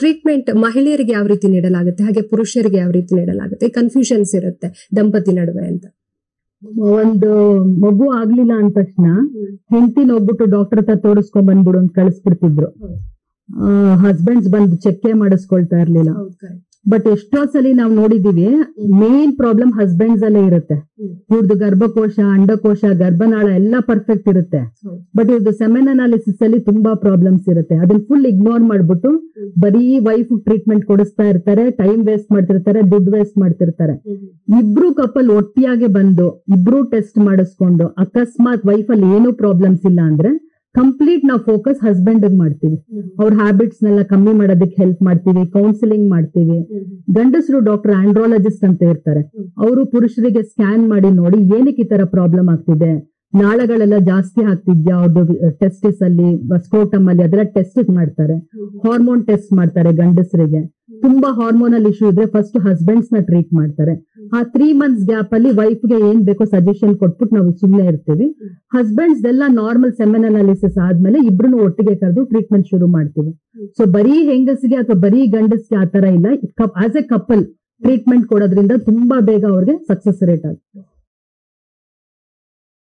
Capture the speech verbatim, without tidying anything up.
Treatment ಮಹಿಳೆಯರಿಗೆ ಯಾವ ರೀತಿ ನೀಡಲಾಗುತ್ತೆ ಹಾಗೆ ಪುರುಷರಿಗೆ ಯಾವ ರೀತಿ ನೀಡಲಾಗುತ್ತೆ, ಕನ್ಫ್ಯೂಷನ್ಸ್ ಇರುತ್ತೆ ದಂಪತಿ ನಡುವೆ ಅಂತ. ಒಂದು ಮಗು ಆಗ್ಲಿಲ್ಲ ಅಂದ ತಕ್ಷಣ ಹೆಂಡತಿನ ಹೋಗ್ಬಿಟ್ಟು ಡಾಕ್ಟರ್ ಹತ್ರ ತೋರಿಸ್ಕೊಂಡ್ ಬಂದ್ಬಿಡು ಅಂತ ಕಳಿಸ್ಬಿಡ್ತಿದ್ರು. ಹಸ್ಬೆಂಡ್ಸ್ ಬಂದು ಚೆಕ್ಕೆ ಮಾಡಿಸ್ಕೊಳ್ತಾ ಇರ್ಲಿಲ್ಲ. ಬಟ್ ಎಷ್ಟೋ ಸಲ ನಾವು ನೋಡಿದೀವಿ, ಮೇನ್ ಪ್ರಾಬ್ಲಮ್ ಹಸ್ಬೆಂಡ್ಸ್ ಅಲ್ಲೇ ಇರುತ್ತೆ. ಇವ್ರದ್ದು ಗರ್ಭಕೋಶ, ಅಂಡಕೋಶ, ಗರ್ಭನಾಳ ಎಲ್ಲ ಪರ್ಫೆಕ್ಟ್ ಇರುತ್ತೆ. ಬಟ್ ಇವ್ರದ್ದು ಸೆಮೆನ್ ಅನಾಲಿಸಿಸ್ ಅಲ್ಲಿ ತುಂಬಾ ಪ್ರಾಬ್ಲಮ್ಸ್ ಇರುತ್ತೆ. ಅದನ್ನ ಫುಲ್ ಇಗ್ನೋರ್ ಮಾಡ್ಬಿಟ್ಟು ಬರೀ ವೈಫ್ ಟ್ರೀಟ್ಮೆಂಟ್ ಕೊಡಿಸ್ತಾ ಇರ್ತಾರೆ, ಟೈಮ್ ವೇಸ್ಟ್ ಮಾಡ್ತಿರ್ತಾರೆ, ದುಡ್ಡು ವೇಸ್ಟ್ ಮಾಡ್ತಿರ್ತಾರೆ. ಇಬ್ರು ಕಪಲ್ ಒಟ್ಟಿಯಾಗೆ ಬಂದು ಇಬ್ರು ಟೆಸ್ಟ್ ಮಾಡಿಸ್ಕೊಂಡು ಅಕಸ್ಮಾತ್ ವೈಫ್ ಅಲ್ಲಿ ಏನೂ ಪ್ರಾಬ್ಲಮ್ಸ್ ಇಲ್ಲ ಅಂದ್ರೆ ಕಂಪ್ಲೀಟ್ ನಾವು ಫೋಕಸ್ ಹಸ್ಬೆಂಡ್ ಮಾಡ್ತೀವಿ. ಅವ್ರ ಹ್ಯಾಬಿಟ್ಸ್ ನೆಲ್ಲ ಕಮ್ಮಿ ಮಾಡೋದಕ್ಕೆ ಹೆಲ್ಪ್ ಮಾಡ್ತೀವಿ, ಕೌನ್ಸಿಲಿಂಗ್ ಮಾಡ್ತೀವಿ. ಗಂಡಸರು ಡಾಕ್ಟರ್ ಆಂಡ್ರಾಲಜಿಸ್ಟ್ ಅಂತ ಇರ್ತಾರೆ, ಅವರು ಪುರುಷರಿಗೆ ಸ್ಕ್ಯಾನ್ ಮಾಡಿ ನೋಡಿ ಏನಕ್ಕೆ ಈ ತರ ಪ್ರಾಬ್ಲಮ್ ಆಗ್ತಿದೆ, ನಾಳಗಳೆಲ್ಲ ಜಾಸ್ತಿ ಆಗ್ತಿದ್ಯಾ ಅವ್ರದ್ದು ಟೆಸ್ಟಿಸ್ ಅಲ್ಲಿ, ಸ್ಕ್ರೋಟಮ್ ಅಲ್ಲಿ, ಅದೆಲ್ಲ ಟೆಸ್ಟ್ ಮಾಡ್ತಾರೆ. ಹಾರ್ಮೋನ್ ಟೆಸ್ಟ್ ಮಾಡ್ತಾರೆ. ಗಂಡಸರಿಗೆ ತುಂಬಾ ಹಾರ್ಮೋನಲ್ ಇಶ್ಯೂ ಇದ್ರೆ ಫಸ್ಟ್ ಹಸ್ಬೆಂಡ್ಸ್ ನ ಟ್ರೀಟ್ ಮಾಡ್ತಾರೆ. ಆ ತ್ರೀ ಮಂತ್ಸ್ ಗ್ಯಾಪ್ ಅಲ್ಲಿ ವೈಫ್ ಗೆ ಏನ್ ಬೇಕೋ ಸಜೆಷನ್ ಕೊಟ್ಬಿಟ್ಟು ನಾವು ಸುಮ್ಮನೆ ಇರ್ತೀವಿ. ಹಸ್ಬೆಂಡ್ಸ್ ಎಲ್ಲ ನಾರ್ಮಲ್ ಸೆಮೆನ್ ಅನಾಲಿಸಿಸ್ ಆದ್ಮೇಲೆ ಇಬ್ರು ಒಟ್ಟಿಗೆ ಕರೆದು ಟ್ರೀಟ್ಮೆಂಟ್ ಶುರು ಮಾಡ್ತೀವಿ. ಸೊ ಬರೀ ಹೆಂಗಸಿಗೆ ಅಥವಾ ಬರೀ ಗಂಡಸ್ಗೆ ಆತರ ಇಲ್ಲ, ಆಸ್ ಎ ಕಪಲ್ ಟ್ರೀಟ್ಮೆಂಟ್ ಕೊಡೋದ್ರಿಂದ ತುಂಬಾ ಬೇಗ ಅವ್ರಿಗೆ ಸಕ್ಸಸ್ ರೇಟ್ ಆಗುತ್ತೆ.